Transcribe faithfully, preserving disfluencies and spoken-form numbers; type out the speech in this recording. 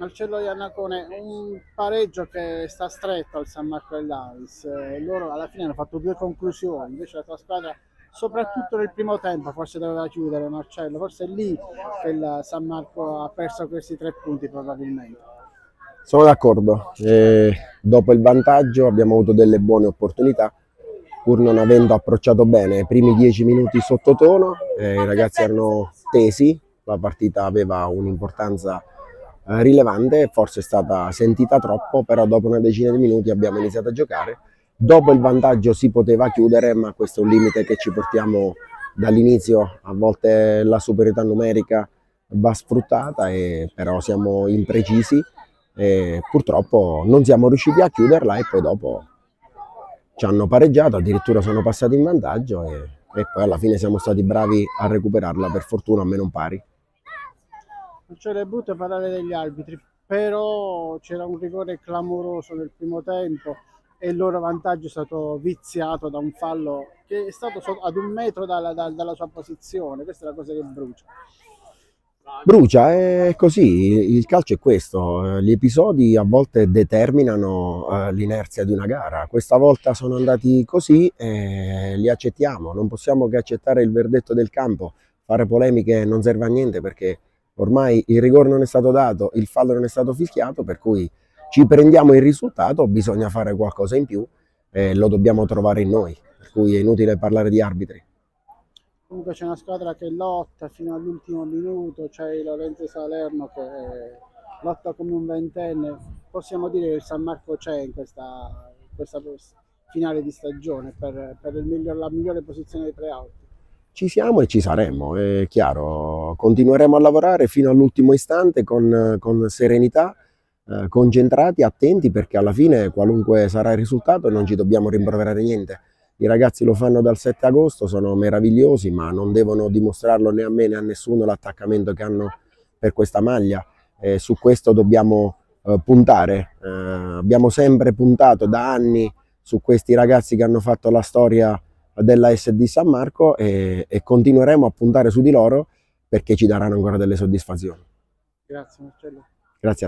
Marcello Iannacone, un pareggio che sta stretto al San Marco in Lamis. Loro alla fine hanno fatto due conclusioni, invece la tua squadra, soprattutto nel primo tempo, forse doveva chiudere, Marcello, forse è lì che il San Marco ha perso questi tre punti probabilmente. Sono d'accordo, eh, dopo il vantaggio abbiamo avuto delle buone opportunità, pur non avendo approcciato bene. I primi dieci minuti sottotono, eh, i ragazzi erano tesi, la partita aveva un'importanza rilevante, forse è stata sentita troppo, però dopo una decina di minuti abbiamo iniziato a giocare. Dopo il vantaggio si poteva chiudere, ma questo è un limite che ci portiamo dall'inizio, a volte la superiorità numerica va sfruttata, e però siamo imprecisi e purtroppo non siamo riusciti a chiuderla, e poi dopo ci hanno pareggiato, addirittura sono passati in vantaggio e, e poi alla fine siamo stati bravi a recuperarla, per fortuna a meno un pari. Cioè, è brutto parlare degli arbitri, però c'era un rigore clamoroso nel primo tempo e il loro vantaggio è stato viziato da un fallo che è stato ad un metro dalla, dalla, dalla sua posizione. Questa è la cosa che brucia. Brucia, è così, il calcio è questo, gli episodi a volte determinano l'inerzia di una gara. Questa volta sono andati così e li accettiamo, non possiamo che accettare il verdetto del campo. Fare polemiche non serve a niente, perché ormai il rigore non è stato dato, il fallo non è stato fischiato, per cui ci prendiamo il risultato, bisogna fare qualcosa in più e lo dobbiamo trovare in noi, per cui è inutile parlare di arbitri. Comunque c'è una squadra che lotta fino all'ultimo minuto, c'è Lorenzo Salerno che lotta come un ventenne. Possiamo dire che il San Marco c'è in questa, questa finale di stagione per, per il miglior, la migliore posizione dei play-out. Ci siamo e ci saremo, è chiaro, continueremo a lavorare fino all'ultimo istante con, con serenità, eh, concentrati, attenti, perché alla fine qualunque sarà il risultato non ci dobbiamo rimproverare niente. I ragazzi lo fanno dal sette agosto, sono meravigliosi, ma non devono dimostrarlo né a me né a nessuno l'attaccamento che hanno per questa maglia, eh, su questo dobbiamo eh, puntare, eh, abbiamo sempre puntato da anni su questi ragazzi che hanno fatto la storia della A S D San Marco e, e continueremo a puntare su di loro, perché ci daranno ancora delle soddisfazioni. Grazie Marcello. Grazie a te.